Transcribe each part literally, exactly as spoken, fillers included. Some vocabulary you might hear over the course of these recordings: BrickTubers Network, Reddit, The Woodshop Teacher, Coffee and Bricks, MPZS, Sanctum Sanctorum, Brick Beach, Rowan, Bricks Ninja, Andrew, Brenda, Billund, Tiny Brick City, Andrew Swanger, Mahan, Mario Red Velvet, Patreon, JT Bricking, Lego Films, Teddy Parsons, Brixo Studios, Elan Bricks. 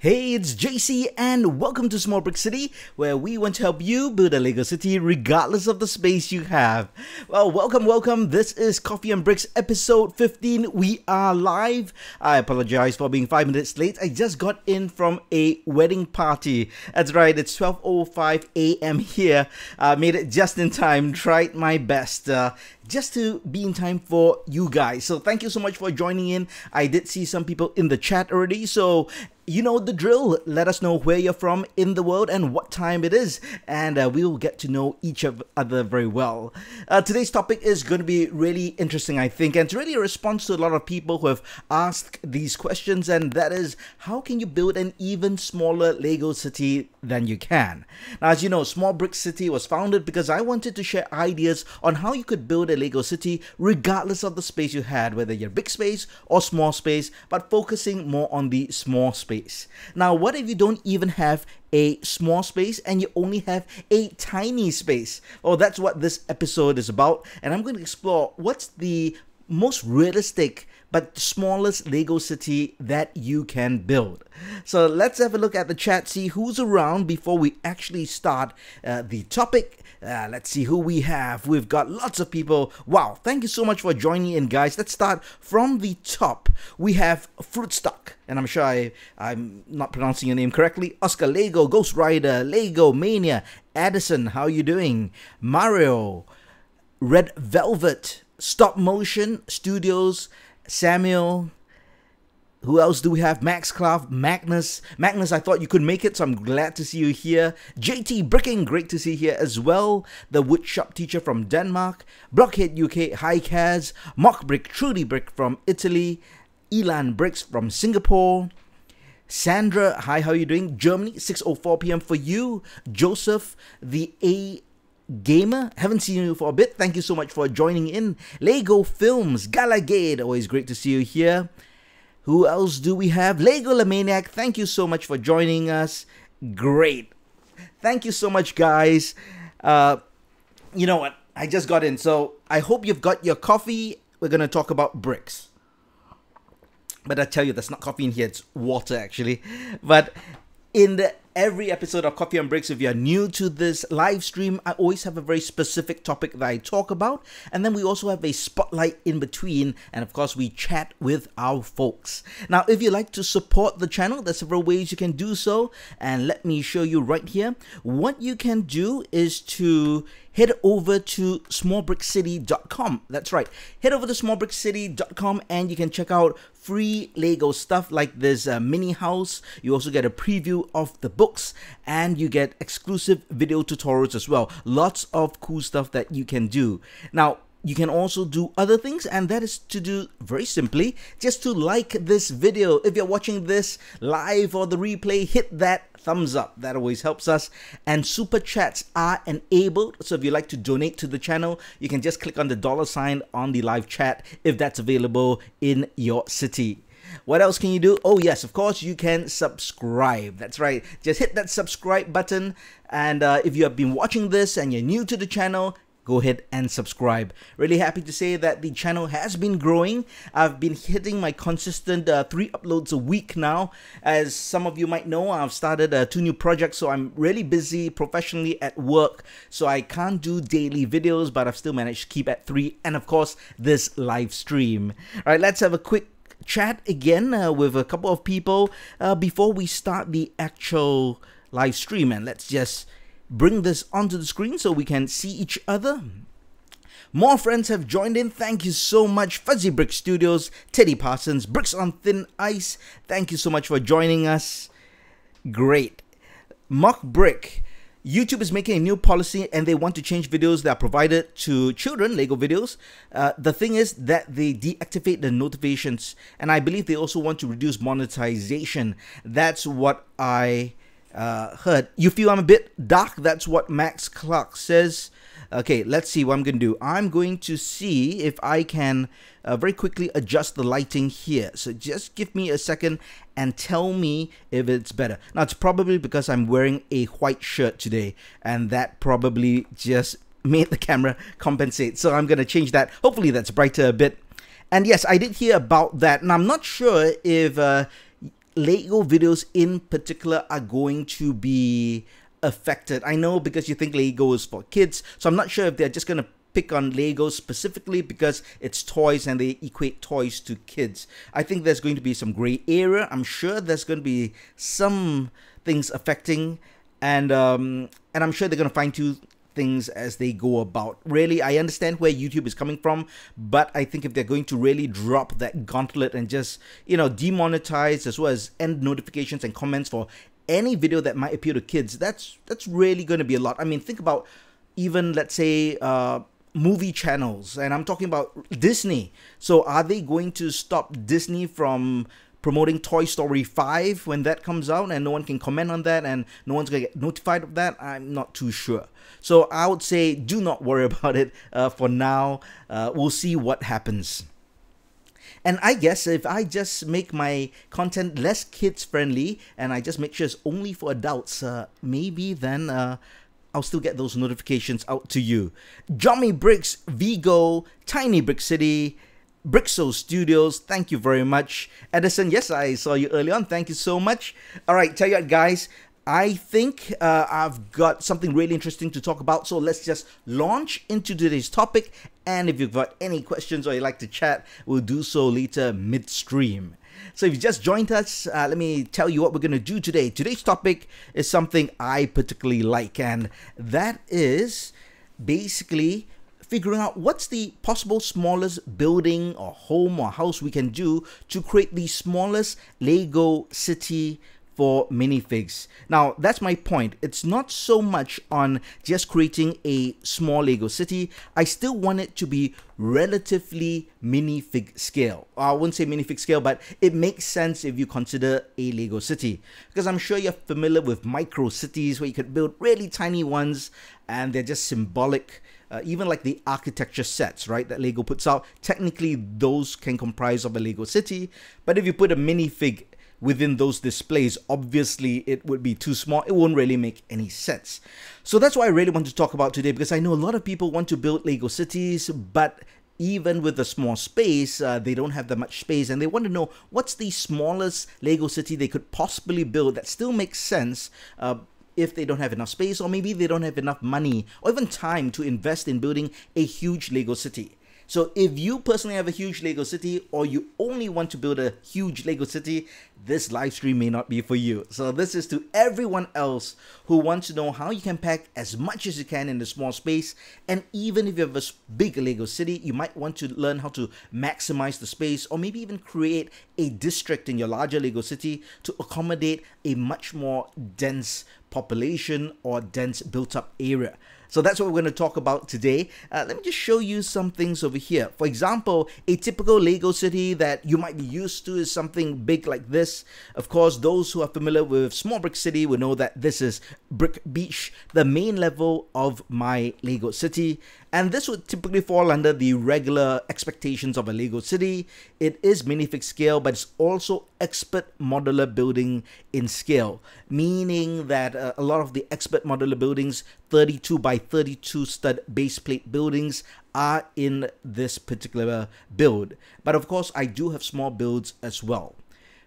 Hey, it's J C and welcome to Small Brick City, where we want to help you build a Lego city regardless of the space you have. Well, welcome, welcome. This is Coffee and Bricks episode fifteen. We are live. I apologize for being five minutes late. I just got in from a wedding party. That's right, it's twelve oh five a m here. I uh, made it just in time, tried my best. Uh, just to be in time for you guys. So thank you so much for joining in. I did see some people in the chat already, so you know the drill. Let us know where you're from in the world and what time it is, and uh, we will get to know each other very well. Uh, today's topic is going to be really interesting, I think, and it's really a response to a lot of people who have asked these questions, and that is, how can you build an even smaller Lego city than you can? Now, as you know, Small Brick City was founded because I wanted to share ideas on how you could build a Lego city regardless of the space you had, whether you're big space or small space, but focusing more on the small space. Now, what if you don't even have a small space and you only have a tiny space? Oh, that's what this episode is about, and I'm going to explore what's the most realistic but smallest Lego city that you can build. So let's have a look at the chat, see who's around before we actually start uh, the topic. Uh, let's see who we have. We've got lots of people. Wow, thank you so much for joining in, guys. Let's start from the top. We have Fruitstock, and I'm sure I, I'm not pronouncing your name correctly. Oscar Lego, Ghost Rider, Lego Mania, Edison, how are you doing? Mario, Red Velvet, Stop Motion Studios, Samuel. Who else do we have? Max Clark, Magnus. Magnus, I thought you could make it, so I'm glad to see you here. J T Bricking, great to see you here as well. The Woodshop Teacher from Denmark. Blockhead U K, hi Kaz. Mock Brick, Trudy Brick from Italy. Elan Bricks from Singapore. Sandra, hi, how are you doing? Germany, six oh four p m for you. Joseph, the A Gamer, haven't seen you for a bit. Thank you so much for joining in. Lego Films, Gallagate, always great to see you here. Who else do we have? Lego Lemaniac, thank you so much for joining us. Great. Thank you so much, guys. Uh, you know what? I just got in, so I hope you've got your coffee. We're going to talk about bricks. But I tell you, there's not coffee in here. It's water, actually. But in the every episode of Coffee and Bricks, if you're new to this live stream, I always have a very specific topic that I talk about. And then we also have a spotlight in between. And of course, we chat with our folks. Now, if you like to support the channel, there's several ways you can do so. And let me show you right here. What you can do is to head over to small brick city dot com. That's right. Head over to small brick city dot com and you can check out free Lego stuff like this uh, mini house. You also get a preview of the books and you get exclusive video tutorials as well. Lots of cool stuff that you can do. Now, you can also do other things, and that is to do very simply just to like this video. If you're watching this live or the replay, hit that thumbs up. That always helps us. And super chats are enabled, so if you like to donate to the channel, you can just click on the dollar sign on the live chat if that's available in your city. What else can you do? Oh yes, of course, you can subscribe. That's right. Just hit that subscribe button, and uh, if you have been watching this and you're new to the channel, go ahead and subscribe. Really happy to say that the channel has been growing. I've been hitting my consistent uh, three uploads a week now. As some of you might know, I've started uh, two new projects, so I'm really busy professionally at work. So I can't do daily videos, but I've still managed to keep at three. And of course, this live stream. All right, let's have a quick chat again uh, with a couple of people uh, before we start the actual live stream. And let's just bring this onto the screen so we can see each other. More friends have joined in. Thank you so much. Fuzzy Brick Studios, Teddy Parsons, Bricks on Thin Ice. Thank you so much for joining us. Great. Mock Brick. YouTube is making a new policy and they want to change videos that are provided to children, Lego videos. Uh, the thing is that they deactivate the notifications, and I believe they also want to reduce monetization. That's what I Uh, heard. You feel I'm a bit dark? That's what Max Clark says. Okay, let's see what I'm going to do. I'm going to see if I can uh, very quickly adjust the lighting here. So just give me a second and tell me if it's better. Now, it's probably because I'm wearing a white shirt today, and that probably just made the camera compensate. So I'm going to change that. Hopefully that's brighter a bit. And yes, I did hear about that. And I'm not sure if Uh, Lego videos in particular are going to be affected. I know, because you think Lego is for kids, so I'm not sure if they're just going to pick on Lego specifically because it's toys and they equate toys to kids. I think there's going to be some gray area. I'm sure there's going to be some things affecting, and um, and I'm sure they're going to fine-tune things as they go about. Really, I understand where YouTube is coming from, but I think if they're going to really drop that gauntlet and just, you know, demonetize as well as end notifications and comments for any video that might appeal to kids, that's that's really going to be a lot. I mean, think about even, let's say, uh, movie channels, and I'm talking about Disney. So are they going to stop Disney from promoting Toy Story five when that comes out and no one can comment on that and no one's going to get notified of that? I'm not too sure. So I would say do not worry about it uh, for now. Uh, we'll see what happens. And I guess if I just make my content less kids friendly and I just make sure it's only for adults, uh, maybe then uh, I'll still get those notifications out to you. Johnny Bricks, Vigo, Tiny Brick City, Brixo Studios, thank you very much. Edison, yes, I saw you early on. Thank you so much. All right, tell you what, guys. I think uh, I've got something really interesting to talk about. So let's just launch into today's topic. And if you've got any questions or you'd like to chat, we'll do so later midstream. So if you just joined us, uh, let me tell you what we're going to do today. Today's topic is something I particularly like, and that is basically figuring out what's the possible smallest building or home or house we can do to create the smallest Lego city for minifigs. Now, that's my point. It's not so much on just creating a small Lego city. I still want it to be relatively minifig scale. I wouldn't say minifig scale, but it makes sense if you consider a Lego city, because I'm sure you're familiar with micro cities where you could build really tiny ones and they're just symbolic. Uh, even like the architecture sets, right, that Lego puts out, technically those can comprise of a Lego city. But if you put a minifig within those displays, obviously it would be too small. It won't really make any sense. So that's what I really want to talk about today, because I know a lot of people want to build Lego cities, but even with a small space, uh, they don't have that much space, and they want to know what's the smallest Lego city they could possibly build that still makes sense uh, if they don't have enough space, or maybe they don't have enough money or even time to invest in building a huge Lego city. So if you personally have a huge Lego city, or you only want to build a huge Lego city, this live stream may not be for you. So this is to everyone else who wants to know how you can pack as much as you can in a small space. And even if you have a big Lego city, you might want to learn how to maximize the space, or maybe even create a district in your larger Lego city to accommodate a much more dense population or dense built-up area. So that's what we're going to talk about today. Uh, let me just show you some things over here. For example, a typical Lego city that you might be used to is something big like this. Of course, those who are familiar with Small Brick City will know that this is Brick Beach, the main level of my Lego city. And this would typically fall under the regular expectations of a Lego city. It is minifig scale, but it's also expert modular building in scale, meaning that uh, a lot of the expert modular buildings, thirty-two by thirty-two stud base plate buildings, are in this particular build. But of course, I do have small builds as well.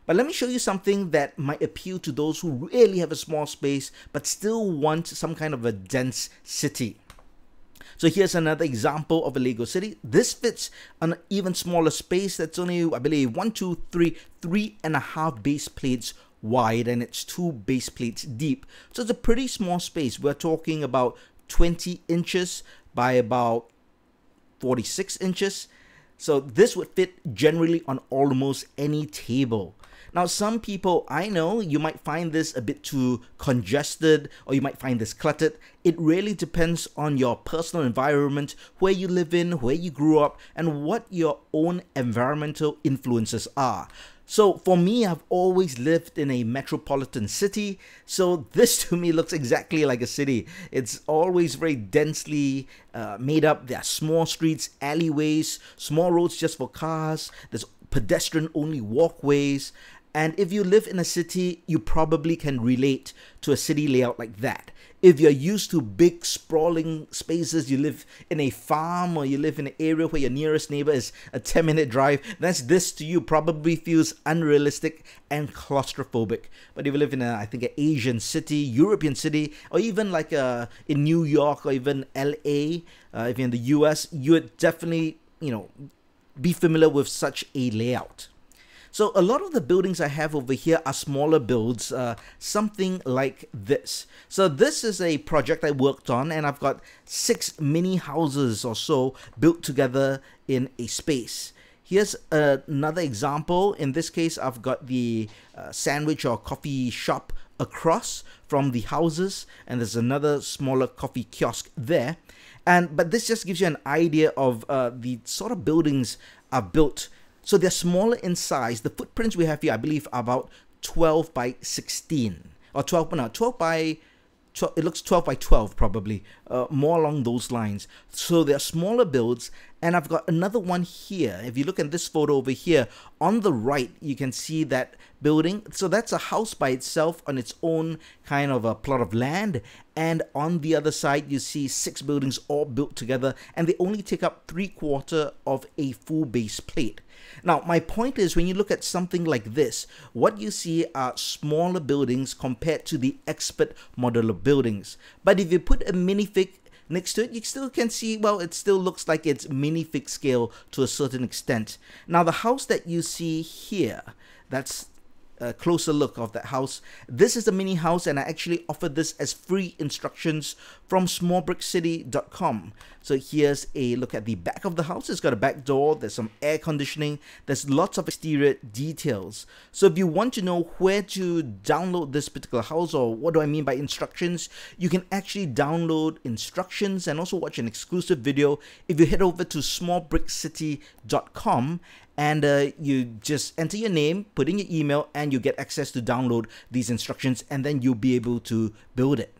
But let me show you something that might appeal to those who really have a small space but still want some kind of a dense city. So here's another example of a Lego city. This fits an even smaller space that's only, I believe, one, two, three, three and a half base plates wide, and it's two base plates deep. So it's a pretty small space. We're talking about twenty inches by about forty-six inches. So this would fit generally on almost any table. Now, some people, I know, you might find this a bit too congested, or you might find this cluttered. It really depends on your personal environment, where you live in, where you grew up, and what your own environmental influences are. So for me, I've always lived in a metropolitan city, so this to me looks exactly like a city. It's always very densely uh, made up. There are small streets, alleyways, small roads just for cars. There's pedestrian-only walkways, And if you live in a city, you probably can relate to a city layout like that. If you're used to big sprawling spaces, you live in a farm or you live in an area where your nearest neighbor is a ten minute drive, that's this to you probably feels unrealistic and claustrophobic. But if you live in a, I think, an Asian city, European city, or even like a, in New York or even L A, uh, if you're in the U S, you would definitely, you know, be familiar with such a layout. So a lot of the buildings I have over here are smaller builds, uh, something like this. So this is a project I worked on, and I've got six mini houses or so built together in a space. Here's another example. In this case, I've got the uh, sandwich or coffee shop across from the houses, and there's another smaller coffee kiosk there. And but this just gives you an idea of uh, the sort of buildings are built. So they're smaller in size. The footprints we have here, I believe, are about twelve by sixteen. Or twelve, no, twelve by, twelve, it looks twelve by twelve probably. Uh, more along those lines. So they're smaller builds. And I've got another one here. If you look at this photo over here, on the right, you can see that building. So that's a house by itself on its own kind of a plot of land. And on the other side, you see six buildings all built together. And they only take up three quarter of a full base plate. Now, my point is, when you look at something like this, what you see are smaller buildings compared to the expert modular buildings. But if you put a minifig next to it, you still can see, well, it still looks like it's minifig scale to a certain extent. Now, the house that you see here, that's a closer look of that house. This is the mini house, and I actually offered this as free instructions from small brick city dot com. So here's a look at the back of the house. It's got a back door. There's some air conditioning. There's lots of exterior details. So if you want to know where to download this particular house, or what do I mean by instructions, you can actually download instructions and also watch an exclusive video if you head over to small brick city dot com. And uh, you just enter your name, put in your email, and you get access to download these instructions, and then you'll be able to build it.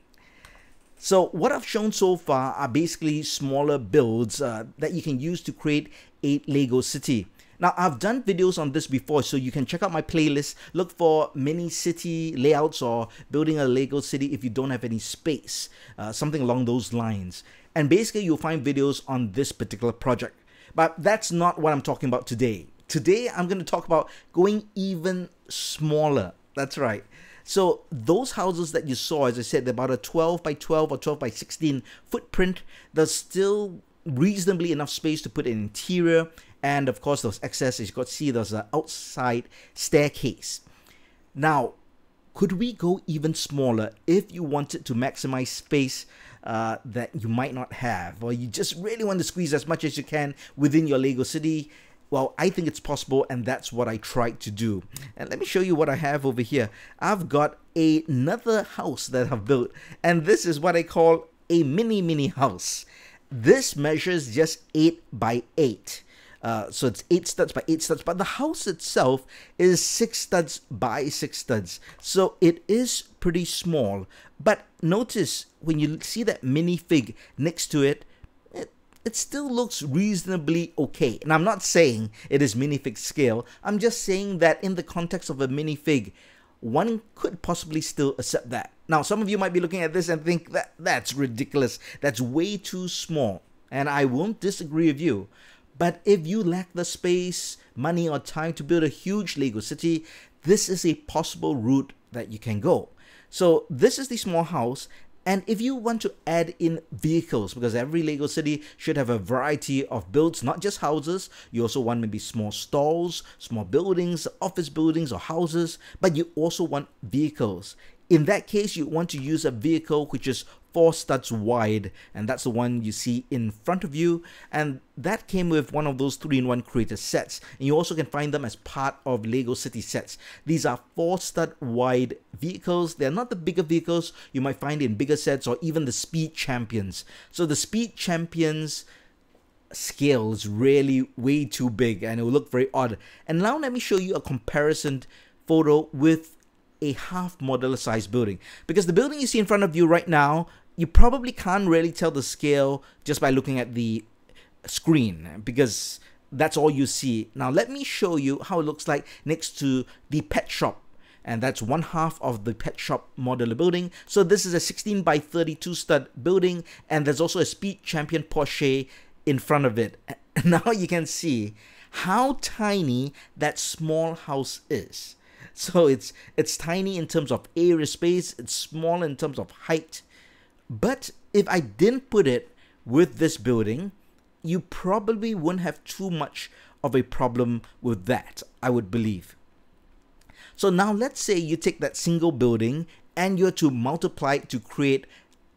So what I've shown so far are basically smaller builds uh, that you can use to create a Lego city. Now, I've done videos on this before, so you can check out my playlist. Look for mini city layouts or building a Lego city if you don't have any space, uh, something along those lines. And basically, you'll find videos on this particular project. But that's not what I'm talking about today. Today, I'm going to talk about going even smaller. That's right. So those houses that you saw, as I said, they're about a twelve by twelve or twelve by sixteen footprint. There's still reasonably enough space to put an interior. And of course, there's access. As you can see, there's an outside staircase. Now, could we go even smaller if you wanted to maximize space uh, that you might not have, or you just really want to squeeze as much as you can within your Lego city? Well, I think it's possible, and that's what I tried to do. And let me show you what I have over here. I've got another house that I've built, and this is what I call a mini mini house. This measures just eight by eight. Uh, so it's eight studs by eight studs, but the house itself is six studs by six studs. So it is pretty small. But notice when you see that minifig next to it, it, it still looks reasonably okay. And I'm not saying it is minifig scale. I'm just saying that in the context of a minifig, one could possibly still accept that. Now, some of you might be looking at this and think that that's ridiculous. That's way too small. And I won't disagree with you. But if you lack the space, money, or time to build a huge Lego city, this is a possible route that you can go. So this is the small house. And if you want to add in vehicles, because every Lego city should have a variety of builds, not just houses. You also want maybe small stalls, small buildings, office buildings, or houses. But you also want vehicles. In that case, you want to use a vehicle which is four studs wide, and that's the one you see in front of you, and that came with one of those three in one creator sets, and you also can find them as part of Lego City sets. These are four stud wide vehicles. They're not the bigger vehicles you might find in bigger sets, or even the Speed Champions. So the Speed Champions scale is really way too big, and it will look very odd. And now let me show you a comparison photo with a half modular size building, because the building you see in front of you right now, you probably can't really tell the scale just by looking at the screen, because that's all you see. Now let me show you how it looks like next to the pet shop. And that's one half of the pet shop modular building. So this is a sixteen by thirty-two stud building, and there's also a Speed Champion Porsche in front of it. Now you can see how tiny that small house is. So it's it's tiny in terms of area space, it's small in terms of height. But if I didn't put it with this building, you probably wouldn't have too much of a problem with that, I would believe. So now let's say you take that single building and you're to multiply it to create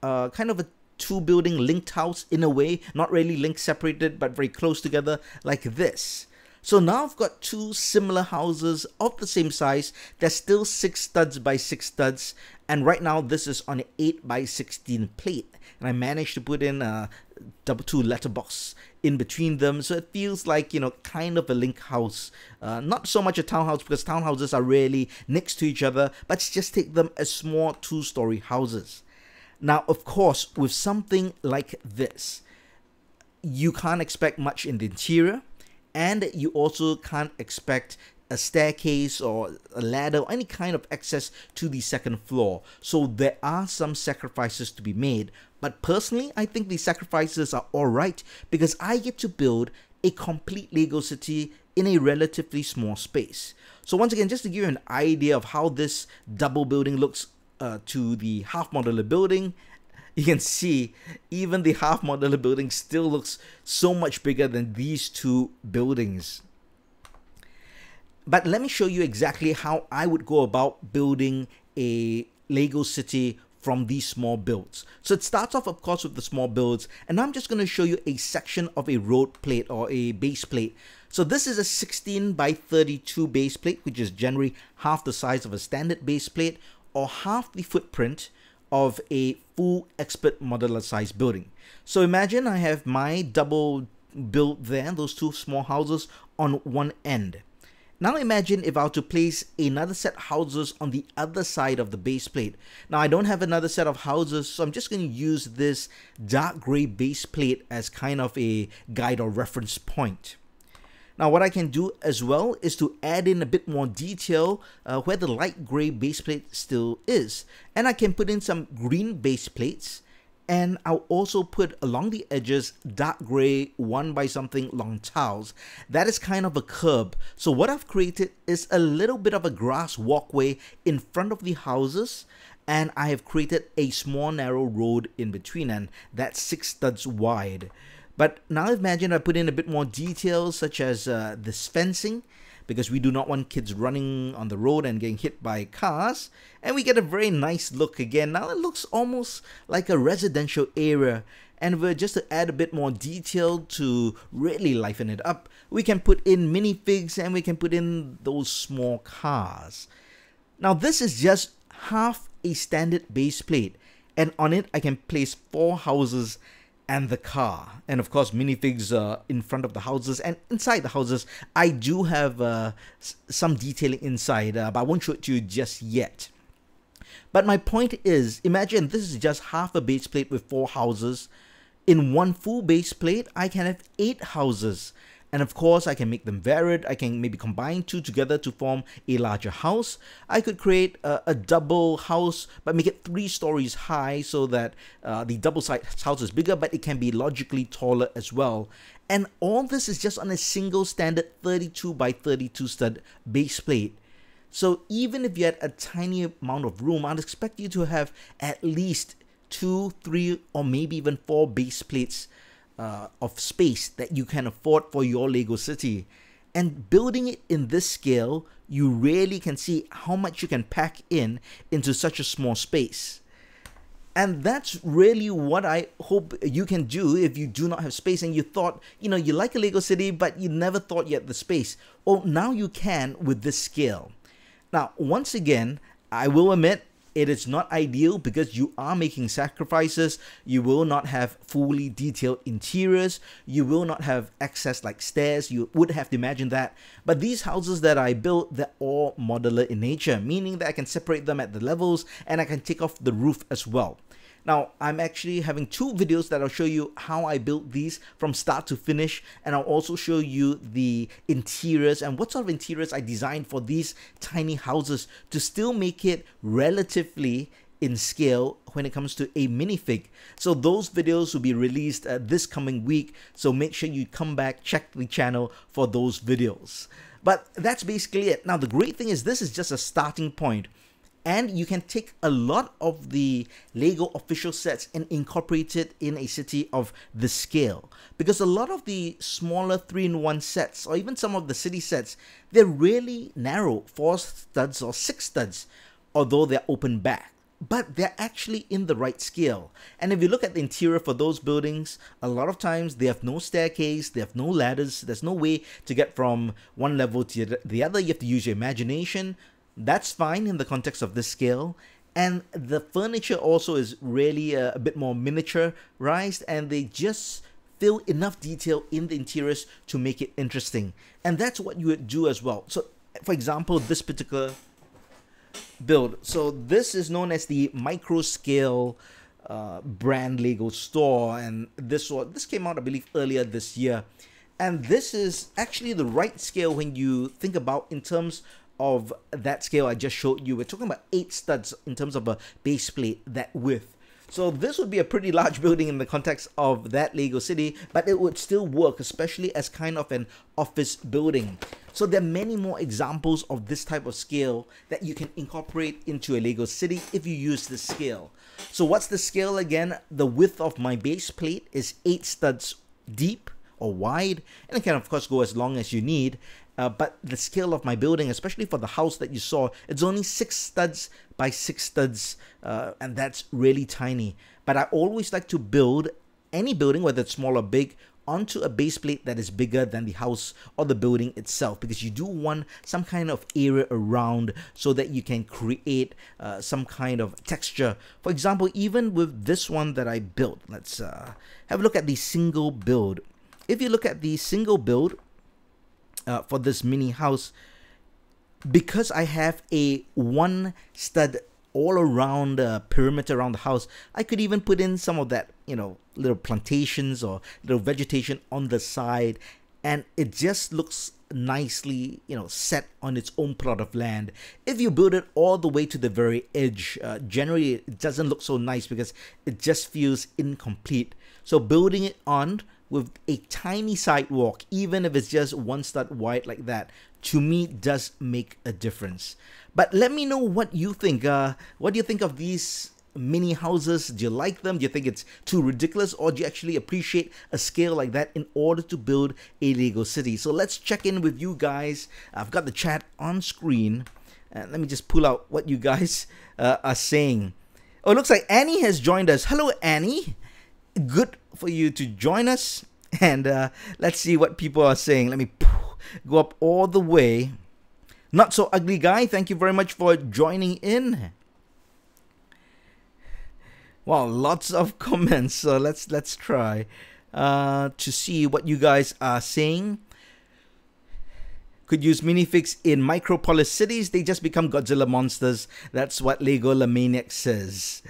uh, kind of a two building linked house in a way, not really linked separated but very close together like this. So now I've got two similar houses of the same size. They're still six studs by six studs, and right now this is on an eight by sixteen plate, and I managed to put in a double two letterbox in between them, so it feels like, you know, kind of a link house, uh, not so much a townhouse because townhouses are rarely next to each other, but just take them as small two-story houses. Now of course with something like this you can't expect much in the interior, and you also can't expect a staircase or a ladder or any kind of access to the second floor. So there are some sacrifices to be made, but personally I think the sacrifices are alright because I get to build a complete Lego city in a relatively small space. So once again, just to give you an idea of how this double building looks uh, to the half modular building, you can see even the half modular building still looks so much bigger than these two buildings. But let me show you exactly how I would go about building a Lego city from these small builds. So it starts off of course with the small builds, and I'm just going to show you a section of a road plate or a base plate. So this is a sixteen by thirty-two base plate, which is generally half the size of a standard base plate or half the footprint of a full expert modular size building. So imagine I have my double build there, those two small houses on one end. Now imagine if I were to place another set of houses on the other side of the base plate. Now I don't have another set of houses, so I'm just going to use this dark grey base plate as kind of a guide or reference point. Now what I can do as well is to add in a bit more detail uh, where the light grey base plate still is. And I can put in some green base plates, and I'll also put along the edges dark grey one by something long tiles. That is kind of a curb. So what I've created is a little bit of a grass walkway in front of the houses, and I have created a small narrow road in between, and that's six studs wide. But now imagine I put in a bit more details such as uh, this fencing, because we do not want kids running on the road and getting hit by cars. And we get a very nice look again. Now it looks almost like a residential area. And we're just to add a bit more detail to really liven it up, we can put in minifigs and we can put in those small cars. Now this is just half a standard base plate, and on it I can place four houses and the car, and of course minifigs uh, in front of the houses. And inside the houses I do have uh, some detailing inside, uh, but I won't show it to you just yet. But my point is, imagine this is just half a base plate with four houses. In one full base plate I can have eight houses, and of course I can make them varied. I can maybe combine two together to form a larger house. I could create a, a double house but make it three stories high so that uh, the double side house is bigger, but it can be logically taller as well. And all this is just on a single standard thirty-two by thirty-two stud base plate. So even if you had a tiny amount of room, I'd expect you to have at least two, three or maybe even four base plates Uh, of space that you can afford for your Lego city. And building it in this scale, you really can see how much you can pack in into such a small space. And that's really what I hope you can do if you do not have space and you thought, you know, you like a Lego city but you never thought you had the space. Oh, now you can with this scale. Now once again, I will admit it is not ideal because you are making sacrifices. You will not have fully detailed interiors. You will not have access like stairs. You would have to imagine that. But these houses that I built, they're all modular in nature, meaning that I can separate them at the levels and I can take off the roof as well. Now, I'm actually having two videos that I'll show you how I built these from start to finish, and I'll also show you the interiors and what sort of interiors I designed for these tiny houses to still make it relatively in scale when it comes to a minifig. So those videos will be released uh, this coming week, so make sure you come back, check the channel for those videos. But that's basically it. Now, the great thing is this is just a starting point, and you can take a lot of the Lego official sets and incorporate it in a city of this scale, because a lot of the smaller three in one sets, or even some of the city sets, they're really narrow, four studs or six studs, although they're open back. But they're actually in the right scale. And if you look at the interior for those buildings, a lot of times they have no staircase, they have no ladders, there's no way to get from one level to the other. You have to use your imagination. That's fine in the context of this scale. And the furniture also is really a, a bit more miniaturized, and they just fill enough detail in the interiors to make it interesting. And that's what you would do as well. So, for example, this particular build. So this is known as the micro scale uh, brand Lego store, and this one, this came out I believe earlier this year, and this is actually the right scale when you think about in terms of that scale I just showed you. We're talking about eight studs in terms of a base plate, that width. So this would be a pretty large building in the context of that Lego city, but it would still work, especially as kind of an office building. So there are many more examples of this type of scale that you can incorporate into a Lego city if you use this scale. So what's the scale again? The width of my base plate is eight studs deep or wide, and it can of course go as long as you need. Uh, but the scale of my building, especially for the house that you saw, it's only six studs by six studs, uh, and that's really tiny. But I always like to build any building, whether it's small or big, onto a base plate that is bigger than the house or the building itself, because you do want some kind of area around so that you can create uh, some kind of texture. For example, even with this one that I built, let's uh, have a look at the single build. If you look at the single build uh, for this mini house, because I have a one stud all around the uh, perimeter around the house, I could even put in some of that, you know, little plantations or little vegetation on the side, and it just looks nicely, you know, set on its own plot of land. If you build it all the way to the very edge, uh, generally it doesn't look so nice because it just feels incomplete. So building it on with a tiny sidewalk, even if it's just one stud wide like that, to me does make a difference. But let me know what you think. Uh, what do you think of these mini houses? Do you like them? Do you think it's too ridiculous, or do you actually appreciate a scale like that in order to build a Lego city? So let's check in with you guys. I've got the chat on screen, and uh, let me just pull out what you guys uh, are saying. Oh, it looks like Annie has joined us. Hello, Annie. Good for you to join us, and uh, let's see what people are saying. Let me go up all the way. Not So Ugly Guy, thank you very much for joining in. Wow, lots of comments. So let's let's try uh, to see what you guys are saying. Could use minifigs in micropolis cities. They just become Godzilla monsters. That's what Lego Lemaniac says.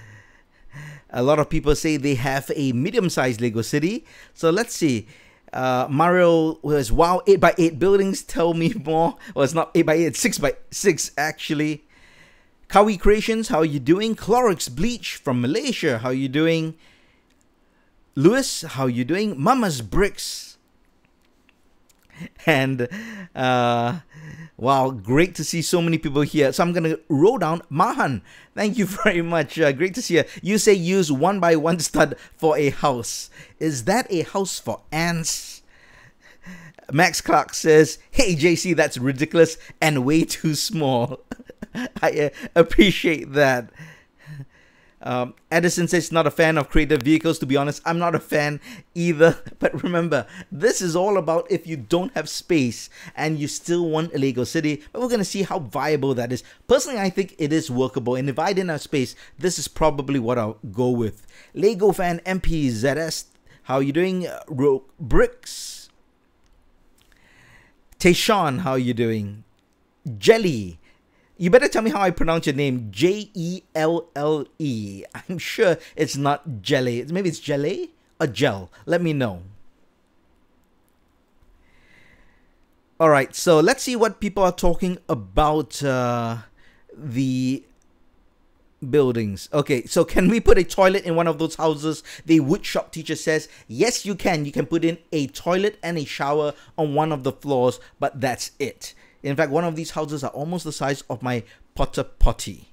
A lot of people say they have a medium-sized Lego city. So let's see. Uh, Mario was, wow, eight by eight buildings. Tell me more. Well, it's not eight by eight, it's six by six actually. Kawi Creations, how are you doing? Clorix Bleach from Malaysia, how are you doing? Lewis, how are you doing? Mama's Bricks. And, uh, wow, great to see so many people here. So I'm going to roll down. Mahan, thank you very much. Uh, great to see you. You say use one by one stud for a house. Is that a house for ants? Max Clark says, hey, J C, that's ridiculous and way too small. I uh, appreciate that. Um, Edison says, not a fan of creative vehicles. To be honest, I'm not a fan either. But remember, this is all about if you don't have space and you still want a Lego city. But we're going to see how viable that is. Personally, I think it is workable. And if I didn't have space, this is probably what I'll go with. Lego fan M P Z S, how are you doing? Uh, Rogue Bricks. Tayshawn, how are you doing? Jelly. You better tell me how I pronounce your name. J E L L E. I'm sure it's not jelly. Maybe it's jelly or gel. Let me know. Alright, so let's see what people are talking about uh, the buildings. Okay, so can we put a toilet in one of those houses? The woodshop teacher says, yes, you can. You can put in a toilet and a shower on one of the floors, but that's it. In fact, one of these houses are almost the size of my Potter Potty.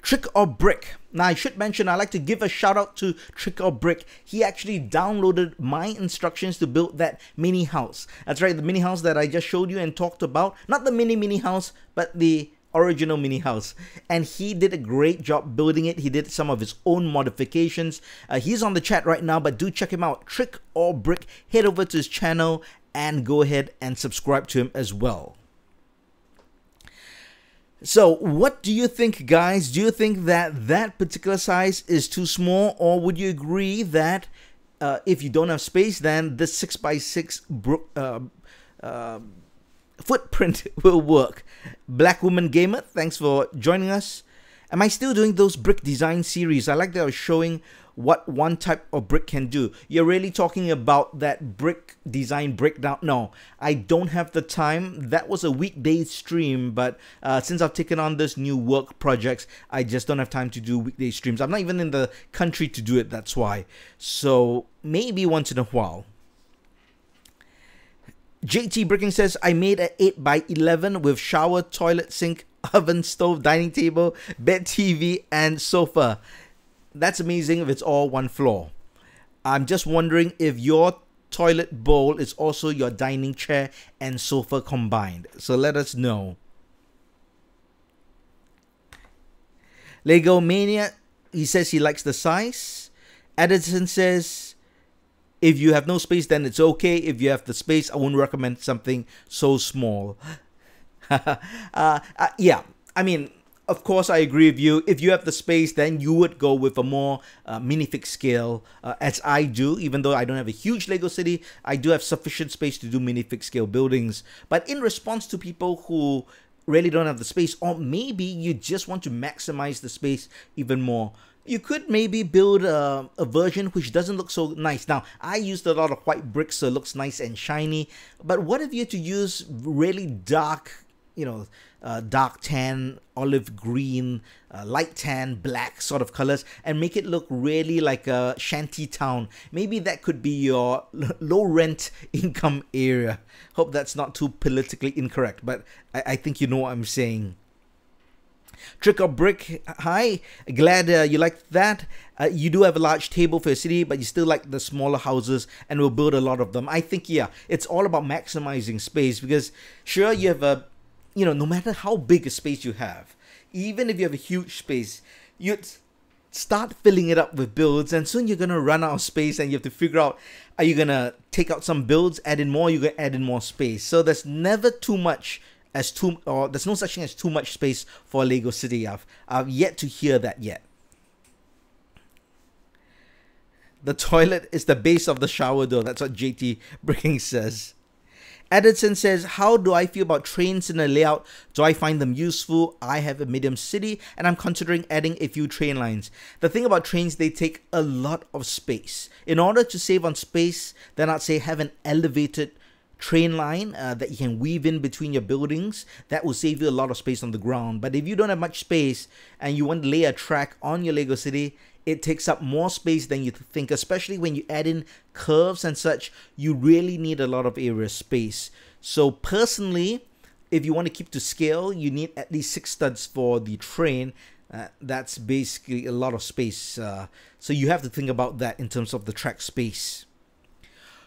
Trick or Brick. Now, I should mention, I like to give a shout out to Trick or Brick. He actually downloaded my instructions to build that mini house. That's right, the mini house that I just showed you and talked about. Not the mini mini house, but the original mini house. And he did a great job building it. He did some of his own modifications. Uh, he's on the chat right now, but do check him out. Trick or Brick. Head over to his channel and go ahead and subscribe to him as well. So what do you think, guys? Do you think that that particular size is too small, or would you agree that uh, if you don't have space, then the six by six uh, uh, footprint will work? Black Woman Gamer, thanks for joining us. Am I still doing those brick design series? I like that I was showing what one type of brick can do. You're really talking about that brick design breakdown? No, I don't have the time. That was a weekday stream, but uh, since I've taken on this new work projects, I just don't have time to do weekday streams. I'm not even in the country to do it, that's why. So maybe once in a while. J T Bricking says, I made an eight by eleven with shower, toilet, sink, oven, stove, dining table, bed, T V, and sofa. That's amazing if it's all one floor. I'm just wondering if your toilet bowl is also your dining chair and sofa combined. So let us know. Lego Mania, he says he likes the size. Edison says, if you have no space, then it's okay. If you have the space, I won't recommend something so small. uh, uh, yeah, I mean, of course, I agree with you. If you have the space, then you would go with a more uh, minifig scale, uh, as I do. Even though I don't have a huge Lego city, I do have sufficient space to do minifig scale buildings. But in response to people who really don't have the space, or maybe you just want to maximize the space even more, you could maybe build a, a version which doesn't look so nice. Now, I used a lot of white bricks, so it looks nice and shiny. But what if you had to use really dark, you know, uh, dark tan, olive green, uh, light tan, black sort of colors, and make it look really like a shanty town? Maybe that could be your low rent income area. Hope that's not too politically incorrect, but I, I think you know what I'm saying. Trick or Brick, hi, glad uh, you like that. Uh, you do have a large table for your city, but you still like the smaller houses and will build a lot of them. I think, yeah, it's all about maximizing space, because sure, you have a, you know, no matter how big a space you have, even if you have a huge space, you'd start filling it up with builds, and soon you're going to run out of space, and you have to figure out, are you going to take out some builds, add in more, you're going to add in more space. So there's never too much as too, or there's no such thing as too much space for Lego City. I've, I've yet to hear that yet. The toilet is the base of the shower door. That's what J T Bricking says. Edison says, how do I feel about trains in a layout? Do I find them useful? I have a medium city and I'm considering adding a few train lines. The thing about trains, they take a lot of space. In order to save on space, then I'd say have an elevated train line uh, that you can weave in between your buildings. That will save you a lot of space on the ground. But if you don't have much space and you want to lay a track on your Lego City, it takes up more space than you think, especially when you add in curves and such. You really need a lot of area space. So personally, if you want to keep to scale, you need at least six studs for the train. Uh, that's basically a lot of space. Uh, so you have to think about that in terms of the track space.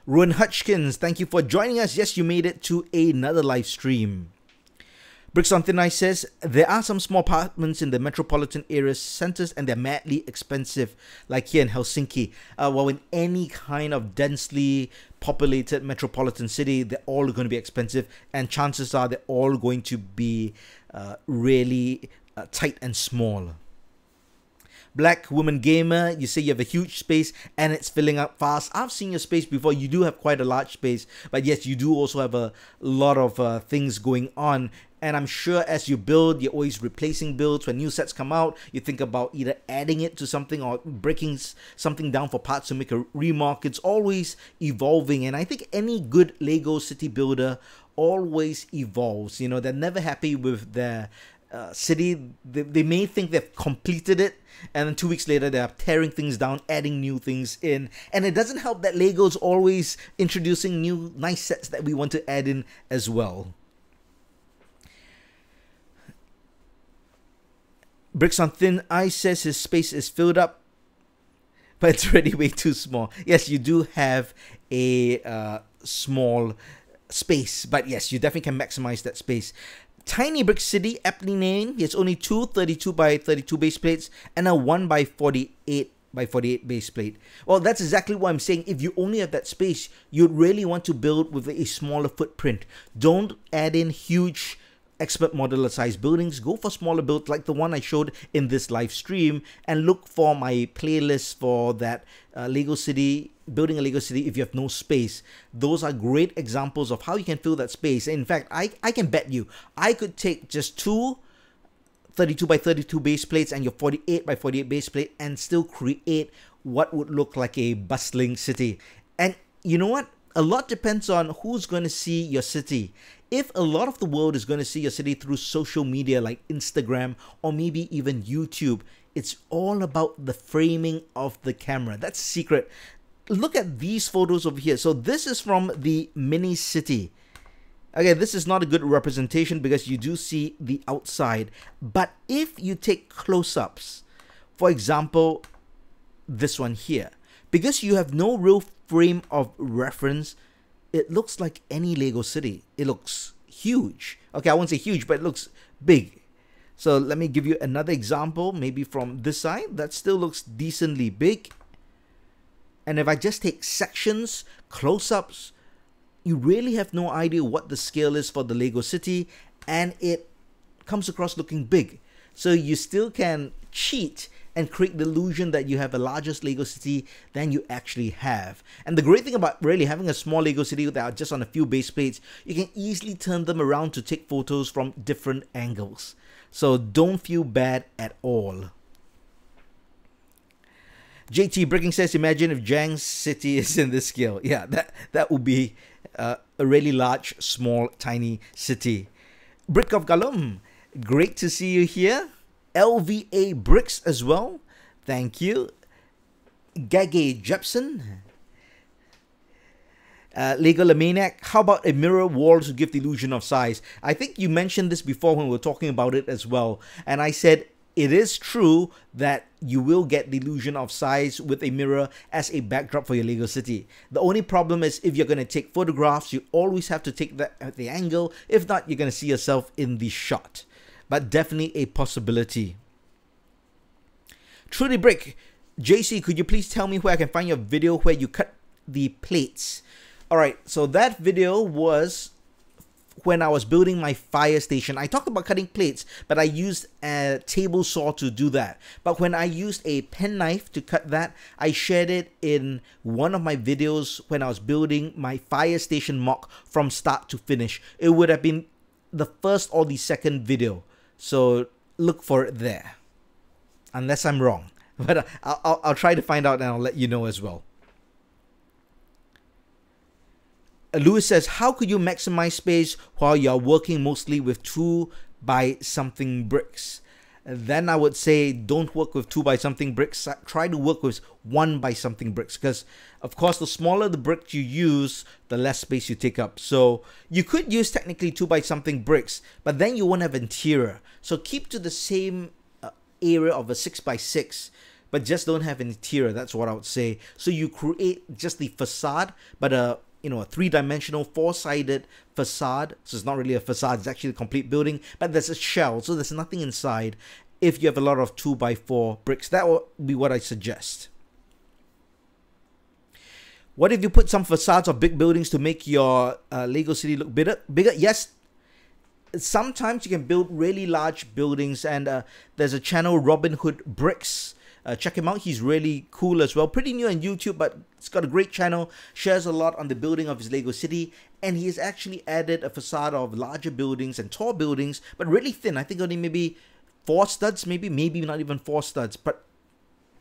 Rowan Hutchkins, thank you for joining us. Yes, you made it to another live stream. Bricks on Thin Ice says, there are some small apartments in the metropolitan area centres and they're madly expensive, like here in Helsinki. Uh, well, in any kind of densely populated metropolitan city, they're all going to be expensive, and chances are they're all going to be uh, really uh, tight and small. Black Woman Gamer, you say you have a huge space and it's filling up fast. I've seen your space before. You do have quite a large space, but yes, you do also have a lot of uh, things going on. And I'm sure as you build, you're always replacing builds. When new sets come out, you think about either adding it to something or breaking something down for parts to make a remark. It's always evolving. And I think any good Lego city builder always evolves. You know, they're never happy with their Uh, city. They, they may think they've completed it, and then two weeks later they are tearing things down, adding new things in. And it doesn't help that Lego's always introducing new nice sets that we want to add in as well. Bricks on Thin Ice says his space is filled up, but it's already way too small. Yes, you do have a uh, small space, but yes, you definitely can maximize that space. Tiny Brick City, aptly named. It's only two thirty-two by thirty-two base plates and a one by forty-eight by forty-eight base plate. Well, that's exactly what I'm saying. If you only have that space, you'd really want to build with a smaller footprint. Don't add in huge expert modular size buildings. Go for smaller builds like the one I showed in this live stream, and look for my playlist for that uh, Lego City, building a Lego City if you have no space. Those are great examples of how you can fill that space. In fact, I, I can bet you, I could take just two thirty-two by thirty-two base plates and your forty-eight by forty-eight base plate and still create what would look like a bustling city. And you know what? A lot depends on who's going to see your city. If a lot of the world is going to see your city through social media like Instagram or maybe even YouTube, it's all about the framing of the camera. That's the secret. Look at these photos over here. So this is from the mini city. Okay, this is not a good representation because you do see the outside. But if you take close-ups, for example, this one here, because you have no real frame of reference, it looks like any Lego city. It looks huge. Okay, I won't say huge, but it looks big. So let me give you another example, maybe from this side. That still looks decently big. And if I just take sections, close-ups, you really have no idea what the scale is for the Lego city, and it comes across looking big. So you still can cheat and create the illusion that you have the largest Lego city than you actually have. And the great thing about really having a small Lego city that are just on a few base plates, you can easily turn them around to take photos from different angles. So don't feel bad at all. J T Bricking says, imagine if Jang's city is in this scale. Yeah, that, that would be uh, a really large, small, tiny city. Brick of Galum, great to see you here. L V A Bricks as well. Thank you. Gage Jepson. Uh, Lego Lemaniac, how about a mirror wall to give the illusion of size? I think you mentioned this before when we were talking about it as well. And I said, it is true that you will get the illusion of size with a mirror as a backdrop for your Lego city. The only problem is if you're going to take photographs, you always have to take that at the angle. If not, you're going to see yourself in the shot. But definitely a possibility. Trudy Brick, J C, could you please tell me where I can find your video where you cut the plates? Alright, so that video was when I was building my fire station. I talked about cutting plates, but I used a table saw to do that. But when I used a pen knife to cut that, I shared it in one of my videos when I was building my fire station mock from start to finish. It would have been the first or the second video. So look for it there. Unless I'm wrong. But I'll, I'll, I'll try to find out and I'll let you know as well. Lewis says, how could you maximize space while you're working mostly with two by something bricks? Then I would say don't work with two by something bricks. Try to work with one by something bricks, because of course the smaller the brick you use, the less space you take up. So you could use technically two by something bricks, but then you won't have interior. So keep to the same uh, area of a six by six. But just don't have an interior. That's what I would say. So you create just the facade, but a you know, a three-dimensional, four-sided facade. So it's not really a facade, it's actually a complete building, but there's a shell, so there's nothing inside if you have a lot of two by four bricks. That will be what I suggest. What if you put some facades of big buildings to make your uh, Lego city look bigger? Bigger? Yes. Sometimes you can build really large buildings, and uh, there's a channel, Robin Hood Bricks, Uh, check him out. He's really cool as well. Pretty new on YouTube, but he's got a great channel. Shares a lot on the building of his Lego city. And he has actually added a facade of larger buildings and tall buildings, but really thin. I think only maybe four studs, maybe, maybe not even four studs, but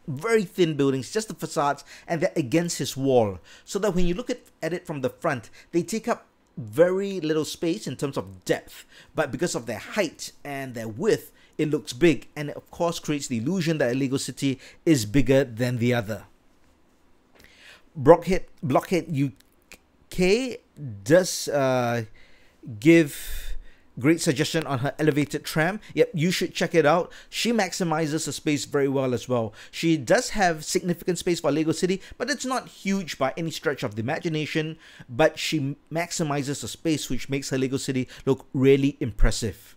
very thin buildings, just the facades, and they're against his wall. So that when you look at, at it from the front, they take up very little space in terms of depth, but because of their height and their width, it looks big, and it of course creates the illusion that a Lego city is bigger than the other. Blockhead, Blockhead U K does uh, give great suggestion on her elevated tram. Yep, you should check it out. She maximizes the space very well as well. She does have significant space for Lego City, but it's not huge by any stretch of the imagination, but she maximizes the space, which makes her Lego City look really impressive.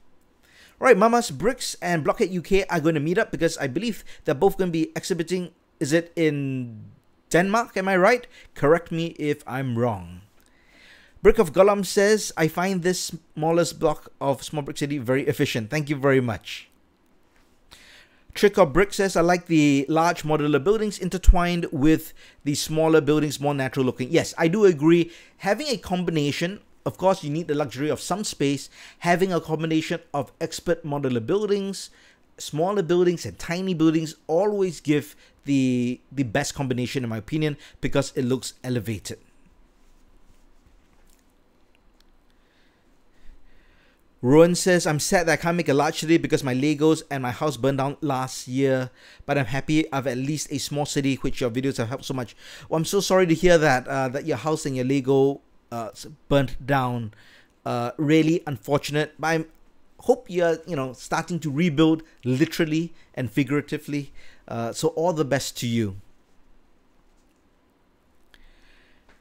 Alright, Mama's Bricks and Blockhead U K are going to meet up because I believe they're both going to be exhibiting, is it in Denmark, am I right? Correct me if I'm wrong. Brick of Gollum says, I find this smallest block of Small Brick City very efficient. Thank you very much. Trick or Brick says, I like the large modular buildings intertwined with the smaller buildings, more natural looking. Yes, I do agree. Having a combination, of course, you need the luxury of some space. Having a combination of expert modular buildings, smaller buildings, and tiny buildings always give the, the best combination, in my opinion, because it looks elevated. Rowan says, I'm sad that I can't make a large city because my Legos and my house burned down last year. But I'm happy I've at least a small city, which your videos have helped so much. Well, I'm so sorry to hear that, uh, that your house and your Lego uh, burnt down. Uh, really unfortunate. But I hope you're, you know, starting to rebuild literally and figuratively. Uh, so all the best to you.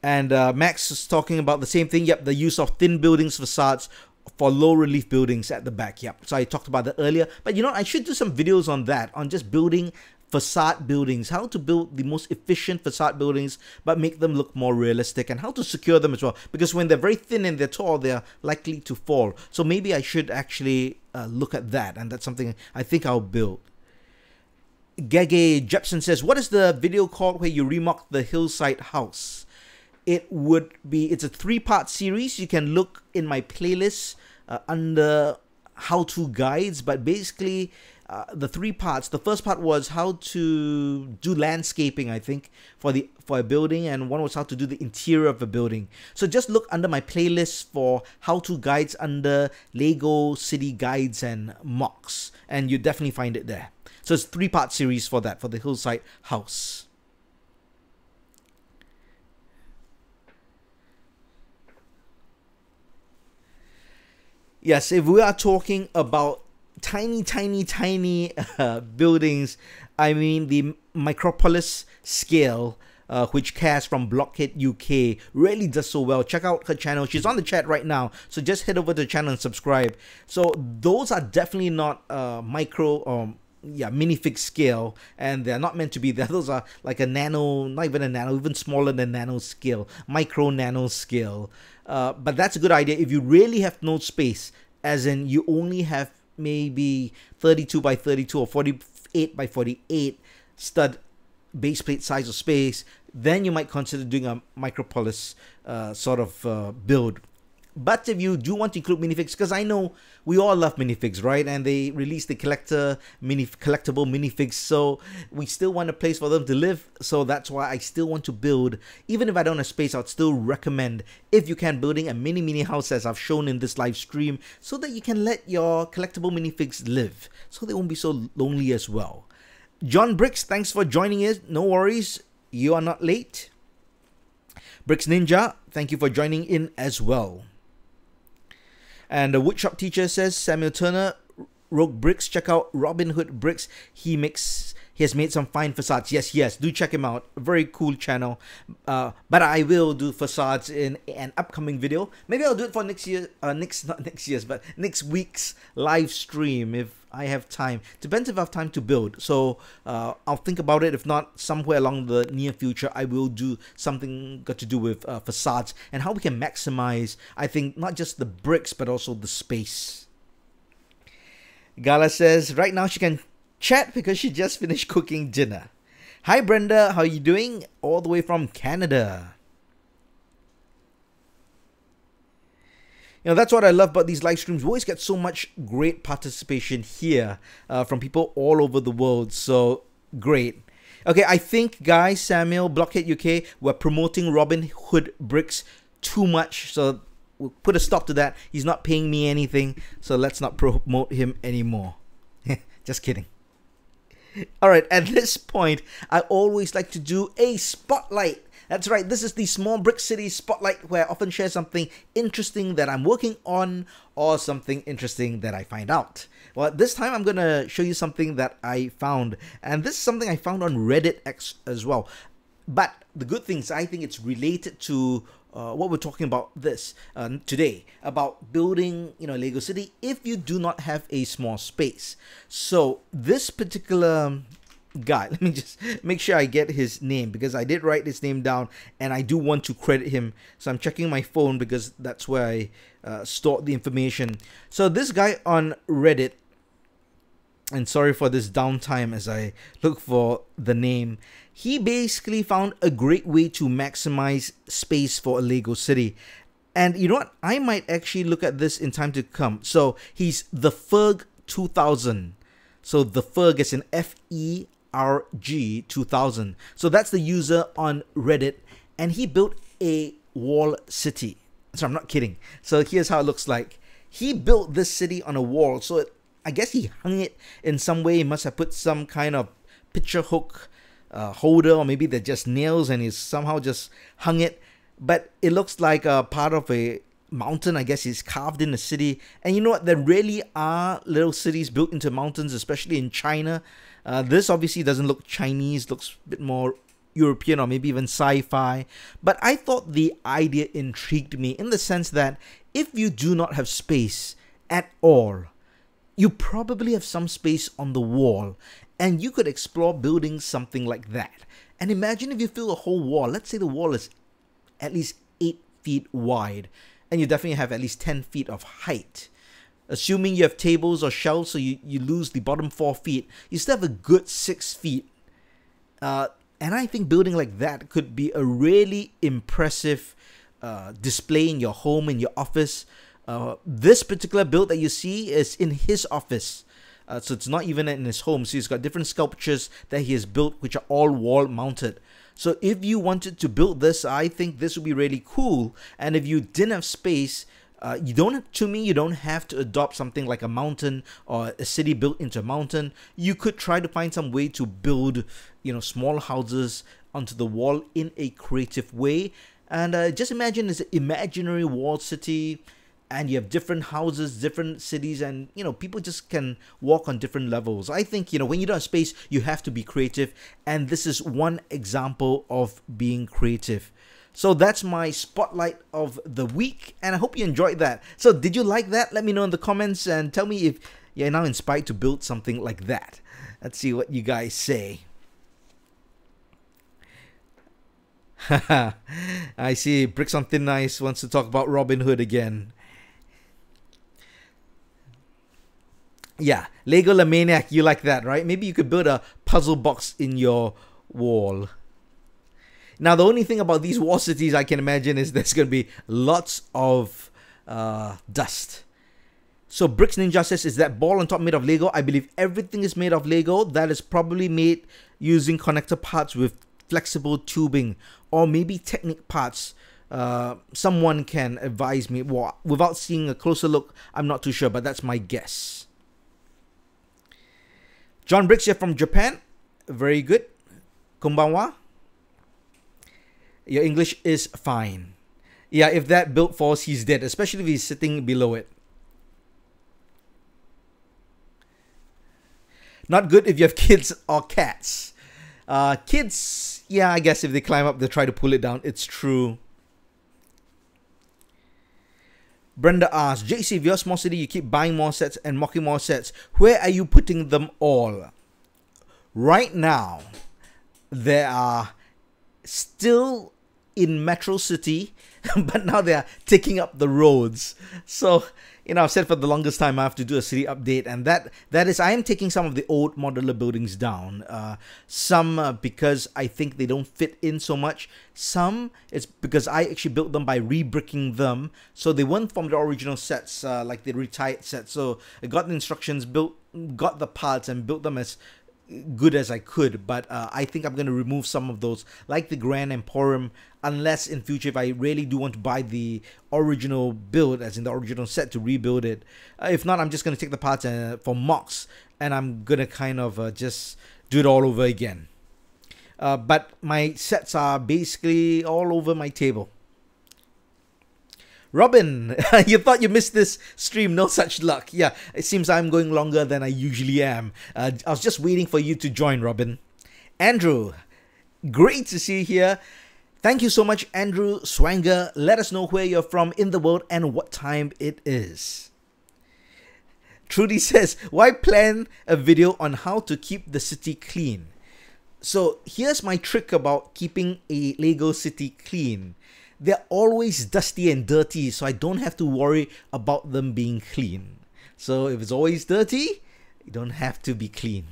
And uh, Max is talking about the same thing. Yep, the use of thin buildings, facades, for low relief buildings at the back. Yep, so I talked about that earlier, but you know, I should do some videos on that, on just building facade buildings, how to build the most efficient facade buildings but make them look more realistic, and how to secure them as well, because when they're very thin and they're tall, they're likely to fall. So maybe I should actually uh, look at that, and that's something I think I'll build. Gage Jepson says, what is the video called where you remock the hillside house? It would be, it's a three-part series. You can look in my playlist uh, under how-to guides, but basically uh, the three parts. The first part was how to do landscaping, I think, for the for a building, and one was how to do the interior of a building. So just look under my playlist for how-to guides under Lego City Guides and Mocks, and you definitely find it there. So it's a three-part series for that, for the hillside house. Yes, if we are talking about tiny, tiny, tiny uh, buildings, I mean the micropolis scale, uh, which Kaz from Blockhead U K really does so well. Check out her channel. She's on the chat right now, so just head over to the channel and subscribe. So those are definitely not uh, micro, um, yeah, minifig scale, and they're not meant to be there. Those are like a nano, not even a nano, even smaller than nano scale, micro nano scale. Uh, but that's a good idea if you really have no space, as in you only have maybe thirty-two by thirty-two or forty-eight by forty-eight stud base plate size of space, then you might consider doing a micropolis uh, sort of uh, build. But if you do want to include minifigs, because I know we all love minifigs, right? And they release the collector mini collectible minifigs, so we still want a place for them to live. So that's why I still want to build. Even if I don't have space, I'd still recommend, if you can, building a mini mini house, as I've shown in this live stream, so that you can let your collectible minifigs live, so they won't be so lonely as well. John Bricks, thanks for joining us. No worries, you are not late. Bricks Ninja, thank you for joining in as well. And the Woodshop Teacher says, Samuel Turner, Rogue Bricks, check out Robin Hood Bricks. He makes, he has made some fine facades. Yes, yes, do check him out. Very cool channel. Uh, but I will do facades in an upcoming video. Maybe I'll do it for next year, uh, next, not next year's, but next week's live stream if I have time. Depends if I have time to build. So uh, I'll think about it. If not, somewhere along the near future, I will do something got to do with uh, facades and how we can maximize, I think, not just the bricks, but also the space. Gala says, right now she can chat because she just finished cooking dinner. Hi Brenda, how are you doing? All the way from Canada. You know, that's what I love about these live streams. We always get so much great participation here uh, from people all over the world. So great. Okay, I think guys, Samuel, Blockhead U K, we're promoting Robin Hood Bricks too much. So we'll put a stop to that. He's not paying me anything. So let's not promote him anymore. Just kidding. All right, at this point, I always like to do a spotlight. That's right, this is the Small Brick City Spotlight where I often share something interesting that I'm working on or something interesting that I find out. Well, this time I'm going to show you something that I found. And this is something I found on Reddit as well. But the good thing is I think it's related to uh, what we're talking about this uh, today, about building, you know, Lego City if you do not have a small space. So this particular guy, let me just make sure I get his name because I did write his name down and I do want to credit him. So I'm checking my phone because that's where I uh, stored the information. So this guy on Reddit, and sorry for this downtime as I look for the name, he basically found a great way to maximize space for a Lego City. And you know what? I might actually look at this in time to come. So he's the Ferg two thousand. So the Ferg is an F E R G two thousand. So that's the user on Reddit. And he built a wall city. So I'm not kidding. So here's how it looks like. He built this city on a wall. So it I guess he hung it in some way. He must have put some kind of picture hook uh, holder, or maybe they're just nails and he somehow just hung it. But it looks like a part of a mountain. I guess he's carved in a city. And you know what? There really are little cities built into mountains, especially in China. Uh, this obviously doesn't look Chinese, looks a bit more European or maybe even sci-fi. But I thought the idea intrigued me in the sense that if you do not have space at all, you probably have some space on the wall and you could explore building something like that. And imagine if you fill a whole wall, let's say the wall is at least eight feet wide and you definitely have at least ten feet of height. Assuming you have tables or shelves so you, you lose the bottom four feet, you still have a good six feet. Uh, and I think building like that could be a really impressive uh, display in your home, in your office. Uh, this particular build that you see is in his office, uh, so it's not even in his home. So he's got different sculptures that he has built which are all wall mounted. So if you wanted to build this, I think this would be really cool. And if you didn't have space, uh, you don't have, to me you don't have to adopt something like a mountain or a city built into a mountain. You could try to find some way to build, you know, small houses onto the wall in a creative way. And uh, just imagine it's an imaginary wall city. And you have different houses, different cities, and, you know, people just can walk on different levels. I think, you know, when you don't have space, you have to be creative. And this is one example of being creative. So that's my spotlight of the week. And I hope you enjoyed that. So did you like that? Let me know in the comments and tell me if you're now inspired to build something like that. Let's see what you guys say. I see Bricks on Thin Ice wants to talk about Robin Hood again. Yeah, Lego Lemaniac, you like that, right? Maybe you could build a puzzle box in your wall. Now, the only thing about these wall cities I can imagine is there's going to be lots of uh, dust. So Bricks Ninja says, is that ball on top made of Lego? I believe everything is made of Lego. That is probably made using connector parts with flexible tubing or maybe Technic parts. Uh, someone can advise me. Well, without seeing a closer look, I'm not too sure, but that's my guess. John Bricks here from Japan. Very good. Konbanwa. Your English is fine. Yeah, if that build falls, he's dead, especially if he's sitting below it. Not good if you have kids or cats. Uh, kids, yeah, I guess if they climb up, they try to pull it down. It's true. Brenda asks, J C, if you're a small city, you keep buying more sets and mocking more sets. Where are you putting them all? Right now, there are still in Metro City, but now they are taking up the roads. So, you know, I've said for the longest time I have to do a city update, and that that is, I am taking some of the old modular buildings down. Uh, some uh, because I think they don't fit in so much. Some, it's because I actually built them by rebricking them, so they weren't from the original sets, uh, like the retired sets. So I got the instructions, built, got the parts, and built them as good as I could, but uh, I think I'm going to remove some of those, like the Grand Emporium, unless in future if I really do want to buy the original build, as in the original set, to rebuild it. Uh, if not, I'm just going to take the parts uh, for mocks, and I'm going to kind of uh, just do it all over again. Uh, but my sets are basically all over my table. Robin, you thought you missed this stream. No such luck. Yeah, it seems I'm going longer than I usually am. Uh, I was just waiting for you to join, Robin. Andrew, great to see you here. Thank you so much, Andrew Swanger. Let us know where you're from in the world and what time it is. Trudy says, why plan a video on how to keep the city clean? So here's my trick about keeping a Lego city clean. They're always dusty and dirty, so I don't have to worry about them being clean. So if it's always dirty, you don't have to be clean.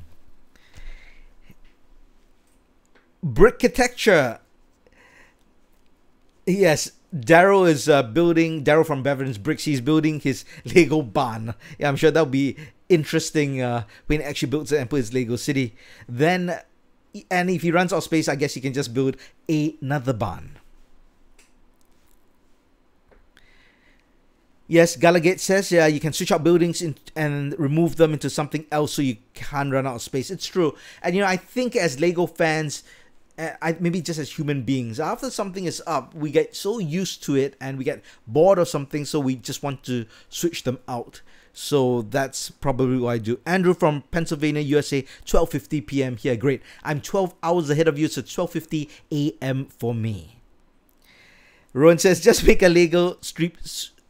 Brickitecture. Yes, Daryl is uh, building, Daryl from Bevan's Bricks, he's building his Lego barn. Yeah, I'm sure that'll be interesting uh, when he actually builds it and puts his Lego city. Then, and if he runs out of space, I guess he can just build another barn. Yes, Gallagate says, yeah, you can switch out buildings in, and remove them into something else so you can't run out of space. It's true. And, you know, I think as Lego fans, uh, I, maybe just as human beings, after something is up, we get so used to it and we get bored of something, so we just want to switch them out. So that's probably what I do. Andrew from Pennsylvania, U S A, twelve fifty p m here. Great. I'm twelve hours ahead of you, so twelve fifty a m for me. Rowan says, just make a Lego street...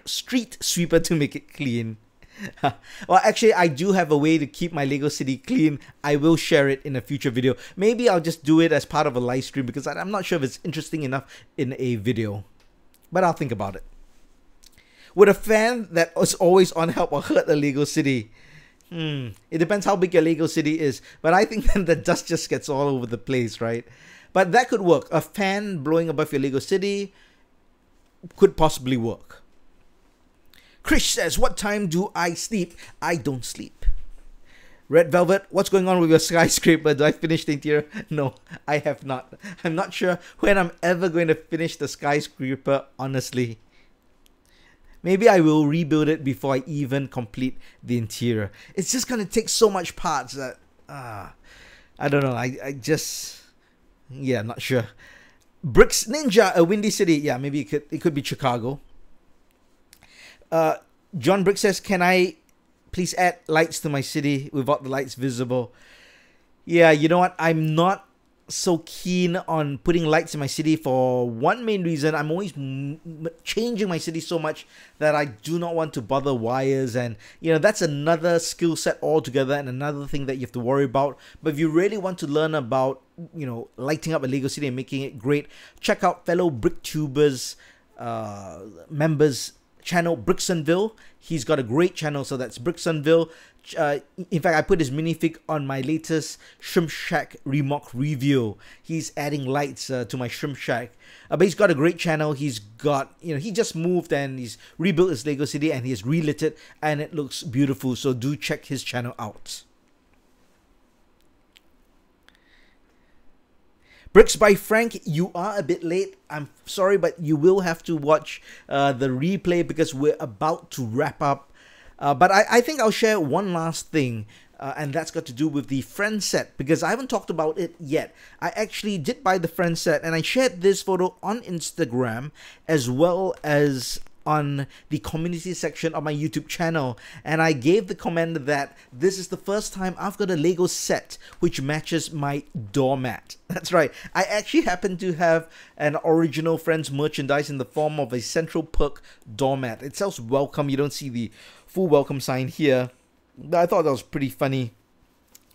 street sweeper to make it clean. Well, actually, I do have a way to keep my Lego city clean. I will share it in a future video. Maybe I'll just do it as part of a live stream, because I'm not sure if it's interesting enough in a video, but I'll think about it. Would a fan that was always on help or hurt a Lego city? Hmm. It depends how big your Lego city is, but I think then the dust just gets all over the place, right? But that could work. A fan blowing above your Lego city could possibly work. Krish says, what time do I sleep? I don't sleep. Red Velvet, what's going on with your skyscraper? Do I finish the interior? No, I have not. I'm not sure when I'm ever going to finish the skyscraper, honestly. Maybe I will rebuild it before I even complete the interior. It's just going to take so much parts that... Uh, I don't know. I, I just... Yeah, not sure. Bricks Ninja, a windy city. Yeah, maybe it could, it could be Chicago. Uh, John Brick says, can I please add lights to my city without the lights visible? Yeah, you know what? I'm not so keen on putting lights in my city for one main reason. I'm always m changing my city so much that I do not want to bother wires. And, you know, that's another skill set altogether and another thing that you have to worry about. But if you really want to learn about, you know, lighting up a Lego city and making it great, check out fellow BrickTubers uh, members channel, Bricksonville. He's got a great channel, so that's Bricksonville. Uh, in fact, I put his minifig on my latest Shrimp Shack remock review. He's adding lights uh, to my Shrimp Shack. Uh, but he's got a great channel. He's got, you know, he just moved and he's rebuilt his Lego city and he has relit it and it looks beautiful. So do check his channel out. Bricks by Frank, you are a bit late. I'm sorry, but you will have to watch uh, the replay because we're about to wrap up. Uh, but I, I think I'll share one last thing, uh, and that's got to do with the friend set, because I haven't talked about it yet. I actually did buy the friend set, and I shared this photo on Instagram as well as on the community section of my YouTube channel, and I gave the comment that this is the first time I've got a Lego set which matches my doormat. That's right. I actually happen to have an original Friends merchandise in the form of a Central Perk doormat. It sells welcome. You don't see the full welcome sign here. I thought that was pretty funny.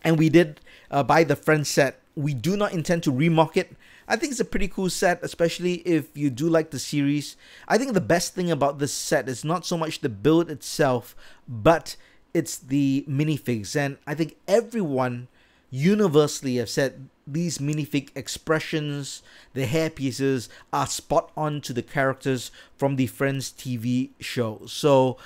And we did uh, buy the Friends set We do not intend to remock it. I think it's a pretty cool set, especially if you do like the series. I think the best thing about this set is not so much the build itself, but it's the minifigs. And I think everyone universally have said these minifig expressions, the hair pieces, are spot on to the characters from the Friends T V show. So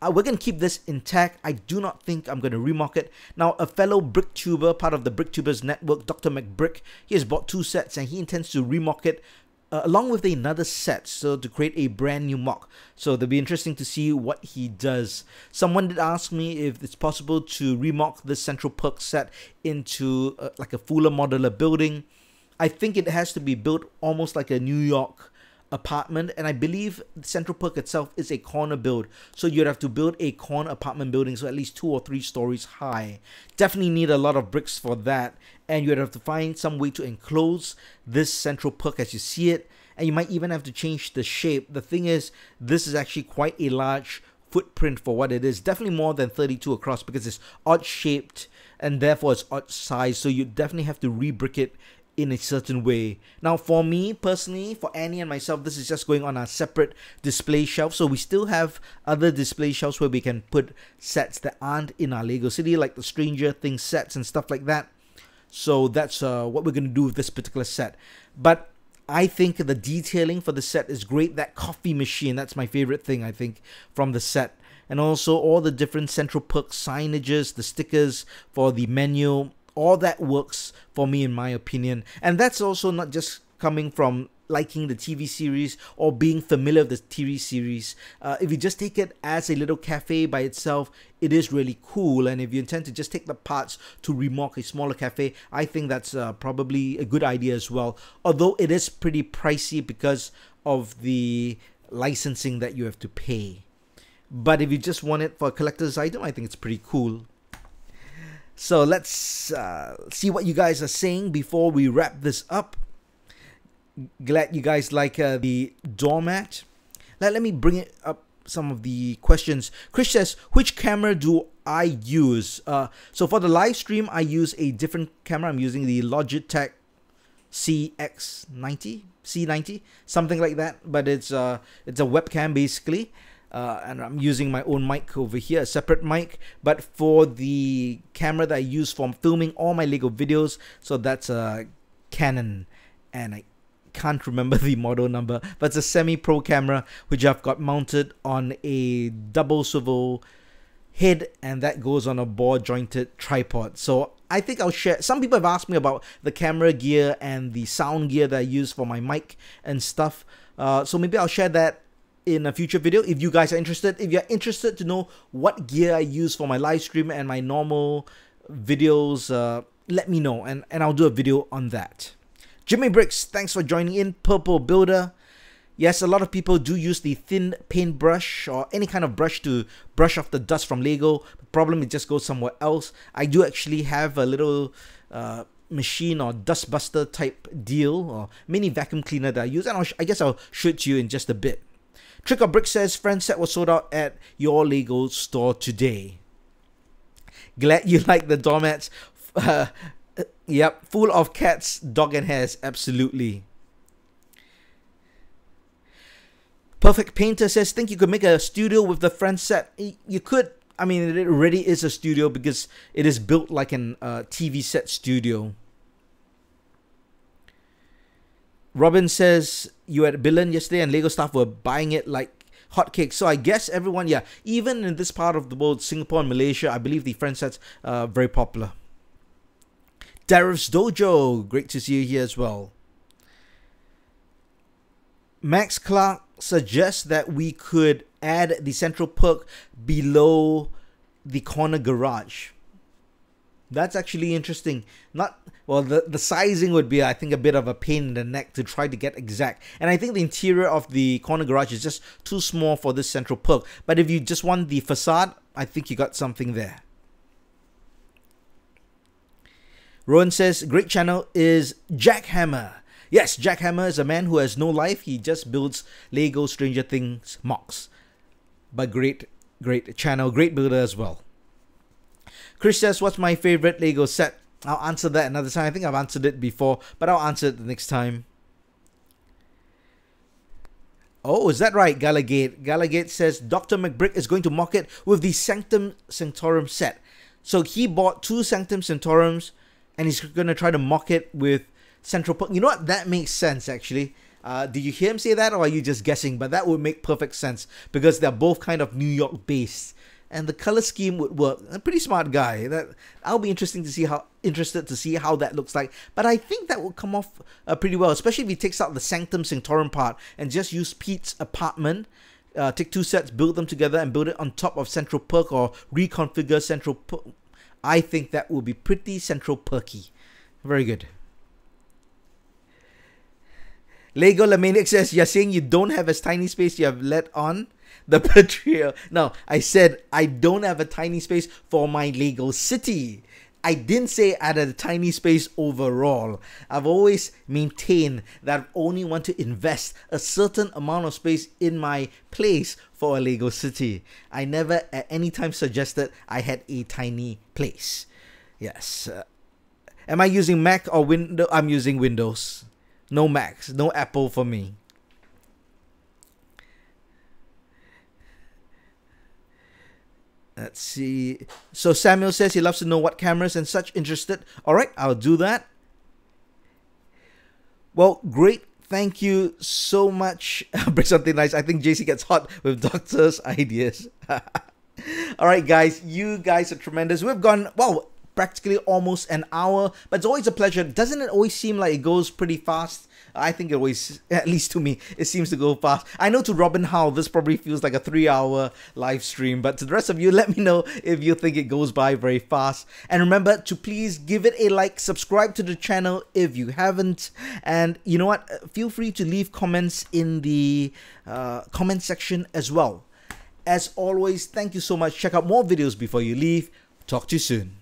Uh, we're going to keep this intact. I do not think I'm going to remock it. Now, a fellow BrickTuber, part of the BrickTubers network, Doctor McBrick, he has bought two sets and he intends to remock it uh, along with another set, so to create a brand new mock. So it'll be interesting to see what he does. Someone did ask me if it's possible to remock this Central Perk set into uh, like a Fuller Modular building. I think it has to be built almost like a New York apartment, and I believe Central Perk itself is a corner build, so you'd have to build a corner apartment building, so at least two or three stories high. Definitely need a lot of bricks for that, and you'd have to find some way to enclose this Central Perk as you see it, and you might even have to change the shape. The thing is, this is actually quite a large footprint for what it is, definitely more than thirty-two across, because it's odd shaped and therefore it's odd size, so you definitely have to rebrick it in a certain way. Now for me personally, for Annie and myself, this is just going on our separate display shelf. So we still have other display shelves where we can put sets that aren't in our Lego City, like the Stranger Things sets and stuff like that. So that's uh, what we're going to do with this particular set. But I think the detailing for the set is great. That coffee machine, that's my favorite thing, I think, from the set. And also all the different Central Perk signages, the stickers for the menu, all that works for me in my opinion. And that's also not just coming from liking the T V series or being familiar with the T V series. Uh, if you just take it as a little cafe by itself, it is really cool. And if you intend to just take the parts to remock a smaller cafe, I think that's uh, probably a good idea as well. Although it is pretty pricey because of the licensing that you have to pay. But if you just want it for a collector's item, I think it's pretty cool. So let's uh, see what you guys are saying before we wrap this up. Glad you guys like uh, the doormat. Now, let me bring it up some of the questions. Chris says, which camera do I use? Uh, so for the live stream, I use a different camera. I'm using the Logitech C X ninety, C ninety, something like that. But it's, uh, it's a webcam basically. Uh, and I'm using my own mic over here, a separate mic, but for the camera that I use for filming all my Lego videos, so that's a Canon, and I can't remember the model number, but it's a semi-pro camera which I've got mounted on a double swivel head, and that goes on a ball jointed tripod. So I think I'll share, some people have asked me about the camera gear and the sound gear that I use for my mic and stuff, uh, so maybe I'll share that in a future video if you guys are interested. If you're interested to know what gear I use for my live stream and my normal videos, uh, let me know and, and I'll do a video on that. Jimmy Bricks, thanks for joining in. Purple Builder, yes, a lot of people do use the thin paintbrush or any kind of brush to brush off the dust from Lego. The problem, it just goes somewhere else. I do actually have a little uh, machine or dust buster type deal or mini vacuum cleaner that I use, and I'll sh I guess I'll show it to you in just a bit. Trick or Brick says, Friends set was sold out at your Lego store today. Glad you like the doormats. Uh, yep, full of cats, dog and hairs, absolutely. Perfect Painter says, think you could make a studio with the Friends set? You could. I mean, it already is a studio because it is built like an uh, T V set studio. Robin says, you were at Billund yesterday and Lego staff were buying it like hotcakes. So I guess everyone, yeah, even in this part of the world, Singapore and Malaysia, I believe the Friends sets are uh, very popular. Daryl's Dojo, great to see you here as well. Max Clark suggests that we could add the Central Perk below the corner garage. That's actually interesting. Not well, the, the sizing would be, I think, a bit of a pain in the neck to try to get exact. And I think the interior of the corner garage is just too small for this Central Perk. But if you just want the facade, I think you got something there. Rowan says, great channel is Jackhammer. Yes, Jackhammer is a man who has no life. He just builds Lego Stranger Things mocks. But great, great channel, great builder as well. Chris says, what's my favorite Lego set? I'll answer that another time. I think I've answered it before, but I'll answer it the next time. Oh, is that right, Gallagate? Gallagate says Doctor McBrick is going to mock it with the Sanctum Sanctorum set. So he bought two Sanctum Sanctorums, and he's going to try to mock it with Central Perk. You know what? That makes sense, actually. Uh, did you hear him say that, or are you just guessing? But that would make perfect sense, because they're both kind of New York-based. And the color scheme would work. A pretty smart guy. That I'll be interesting to see how interested to see how that looks like. But I think that will come off uh, pretty well, especially if he takes out the Sanctum Sanctorum part and just use Pete's apartment. Uh, take two sets, build them together, and build it on top of Central Perk, or reconfigure Central Perk. I think that will be pretty Central Perky. Very good. Lego Lemaniac says, "You're saying you don't have as tiny space you have let on the Patreon." No, I said I don't have a tiny space for my Lego city. I didn't say I had a tiny space overall. I've always maintained that I only want to invest a certain amount of space in my place for a Lego city. I never at any time suggested I had a tiny place. Yes. Uh, am I using Mac or Windows? I'm using Windows. No Macs. No Apple for me. Let's see. So Samuel says he loves to know what cameras and such interested. All right, I'll do that. Well, great. Thank you so much. Bring something nice. I think J C gets hot with doctors' ideas. All right, guys. You guys are tremendous. We've gone, wow, practically almost an hour. But it's always a pleasure. Doesn't it always seem like it goes pretty fast? I think it always, at least to me, it seems to go fast. I know to Robin Howe, this probably feels like a three-hour live stream. But to the rest of you, let me know if you think it goes by very fast. And remember to please give it a like, subscribe to the channel if you haven't. And you know what? Feel free to leave comments in the uh, comment section as well. As always, thank you so much. Check out more videos before you leave. Talk to you soon.